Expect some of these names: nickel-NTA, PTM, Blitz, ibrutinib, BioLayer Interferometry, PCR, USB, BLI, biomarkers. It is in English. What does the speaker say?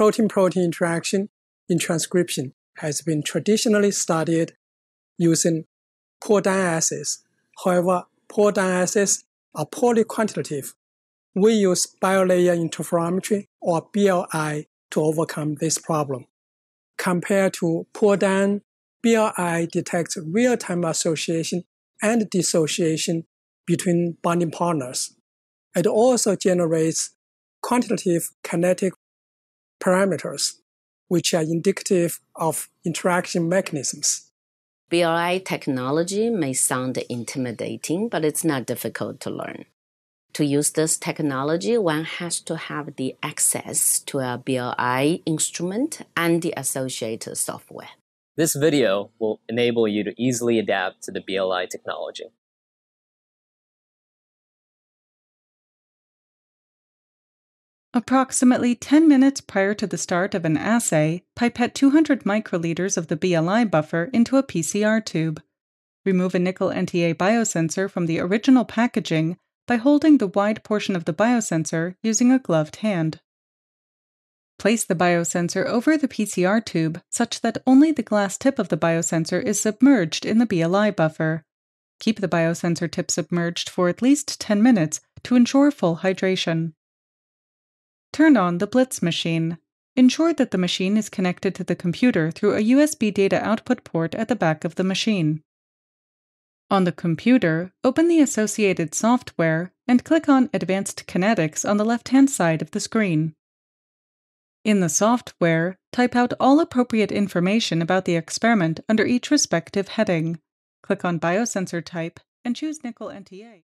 protein-protein interaction in transcription has been traditionally studied using poor diases. However, poor diases are poorly quantitative. We use BioLayer Interferometry, or BLI, to overcome this problem. Compared to poor DAN, BLI detects real-time association and dissociation between bonding partners. It also generates quantitative kinetic parameters, which are indicative of interaction mechanisms. BLI technology may sound intimidating, but it's not difficult to learn. To use this technology, one has to have the access to a BLI instrument and the associated software. This video will enable you to easily adapt to the BLI technology. Approximately 10 minutes prior to the start of an assay, pipette 200 microliters of the BLI buffer into a PCR tube. Remove a nickel-NTA biosensor from the original packaging by holding the wide portion of the biosensor using a gloved hand. Place the biosensor over the PCR tube such that only the glass tip of the biosensor is submerged in the BLI buffer. Keep the biosensor tip submerged for at least 10 minutes to ensure full hydration. Turn on the Blitz machine. Ensure that the machine is connected to the computer through a USB data output port at the back of the machine. On the computer, open the associated software and click on Advanced Kinetics on the left-hand side of the screen. In the software, type out all appropriate information about the experiment under each respective heading. Click on Biosensor Type and choose nickel-NTA.